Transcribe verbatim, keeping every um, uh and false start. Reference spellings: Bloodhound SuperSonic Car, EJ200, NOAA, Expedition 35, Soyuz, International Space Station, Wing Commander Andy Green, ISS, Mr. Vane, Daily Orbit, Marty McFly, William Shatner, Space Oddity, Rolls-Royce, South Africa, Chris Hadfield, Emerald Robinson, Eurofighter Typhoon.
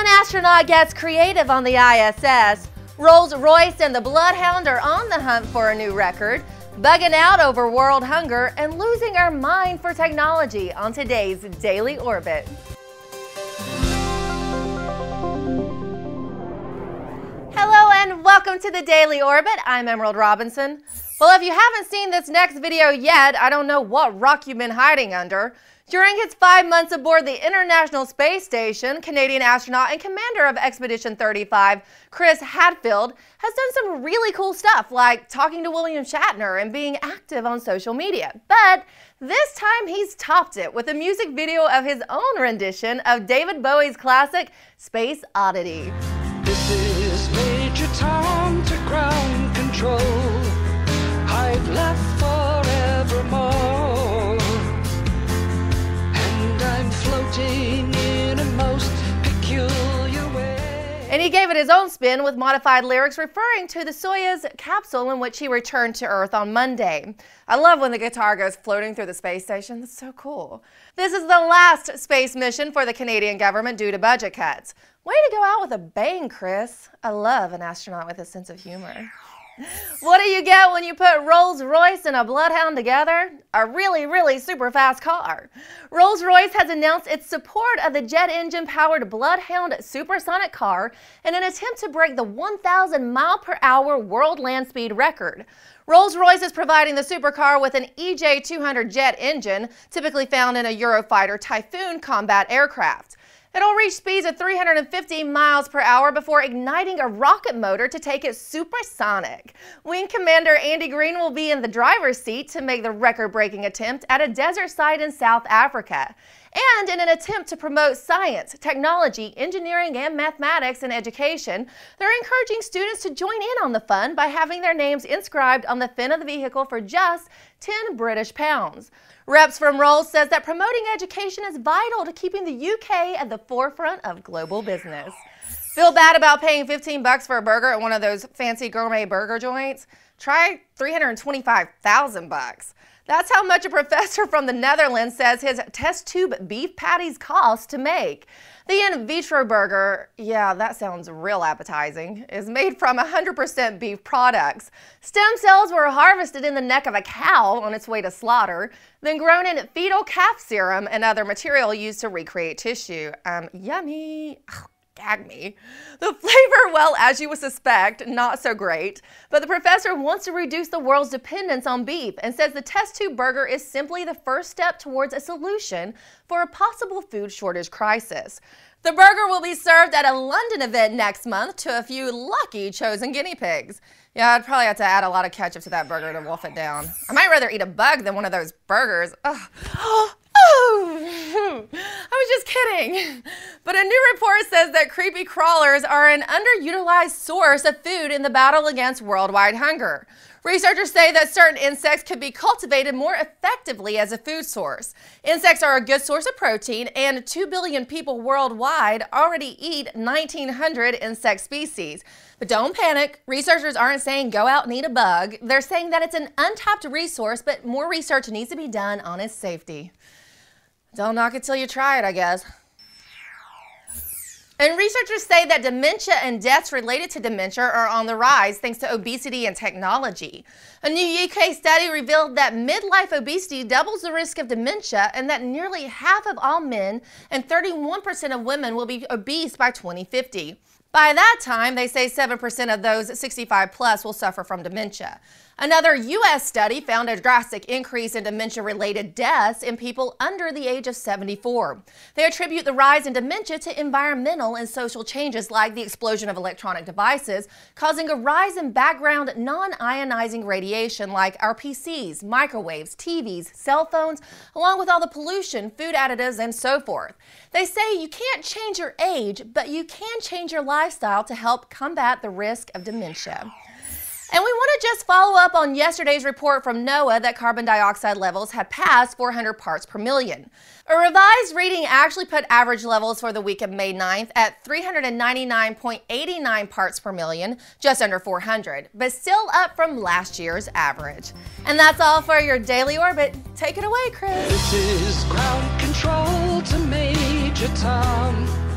One astronaut gets creative on the I S S. Rolls-Royce and the Bloodhound are on the hunt for a new record, bugging out over world hunger, and losing our mind for technology on today's Daily Orbit. Hello and welcome to the Daily Orbit. I'm Emerald Robinson. Well, if you haven't seen this next video yet, I don't know what rock you've been hiding under. During his five months aboard the International Space Station, Canadian astronaut and commander of Expedition thirty-five, Chris Hadfield, has done some really cool stuff like talking to William Shatner and being active on social media. But this time he's topped it with a music video of his own rendition of David Bowie's classic, Space Oddity. This is Major Tom to ground control. I've left forevermore, and I'm floating in a most peculiar way. And he gave it his own spin with modified lyrics referring to the Soyuz capsule in which he returned to Earth on Monday. I love when the guitar goes floating through the space station. That's so cool. This is the last space mission for the Canadian government due to budget cuts. Way to go out with a bang, Chris. I love an astronaut with a sense of humor. What do you get when you put Rolls-Royce and a Bloodhound together? A really, really super fast car. Rolls-Royce has announced its support of the jet engine-powered Bloodhound SuperSonic Car in an attempt to break the one thousand mile per hour world land speed record. Rolls-Royce is providing the supercar with an E J two hundred jet engine, typically found in a Eurofighter Typhoon combat aircraft. It'll reach speeds of three hundred fifty miles per hour before igniting a rocket motor to take it supersonic. Wing Commander Andy Green will be in the driver's seat to make the record-breaking attempt at a desert site in South Africa. And in an attempt to promote science, technology, engineering, and mathematics in education, they're encouraging students to join in on the fun by having their names inscribed on the fin of the vehicle for just ten British pounds. Reps from Rolls says that promoting education is vital to keeping the U K at the forefront of global business. Feel bad about paying fifteen bucks for a burger at one of those fancy gourmet burger joints? Try three hundred twenty-five thousand bucks. That's how much a professor from the Netherlands says his test tube beef patties cost to make. The in vitro burger, yeah, that sounds real appetizing, is made from one hundred percent beef products. Stem cells were harvested in the neck of a cow on its way to slaughter, then grown in fetal calf serum and other material used to recreate tissue. Um, yummy. Gag me. The flavor, well, as you would suspect, not so great. But the professor wants to reduce the world's dependence on beef and says the test tube burger is simply the first step towards a solution for a possible food shortage crisis. The burger will be served at a London event next month to a few lucky chosen guinea pigs. Yeah, I'd probably have to add a lot of ketchup to that burger to wolf it down. I might rather eat a bug than one of those burgers. Ugh. Oh, I was just kidding. But a new report says that creepy crawlers are an underutilized source of food in the battle against worldwide hunger. Researchers say that certain insects could be cultivated more effectively as a food source. Insects are a good source of protein, and two billion people worldwide already eat nineteen hundred insect species. But don't panic. Researchers aren't saying go out and eat a bug. They're saying that it's an untapped resource, but more research needs to be done on its safety. Don't knock it till you try it, I guess. And researchers say that dementia and deaths related to dementia are on the rise thanks to obesity and technology. A new U K study revealed that midlife obesity doubles the risk of dementia and that nearly half of all men and thirty-one percent of women will be obese by twenty fifty. By that time, they say seven percent of those sixty-five plus will suffer from dementia. Another U S study found a drastic increase in dementia-related deaths in people under the age of seventy-four. They attribute the rise in dementia to environmental and social changes like the explosion of electronic devices, causing a rise in background non-ionizing radiation like our P Cs, microwaves, T Vs, cell phones, along with all the pollution, food additives, and so forth. They say you can't change your age, but you can change your life lifestyle to help combat the risk of dementia. And we want to just follow up on yesterday's report from NOAA that carbon dioxide levels had passed four hundred parts per million. A revised reading actually put average levels for the week of May ninth at three hundred ninety-nine point eight nine parts per million, just under four hundred, but still up from last year's average. And that's all for your Daily Orbit. Take it away, Chris. This is ground control to Major Tom.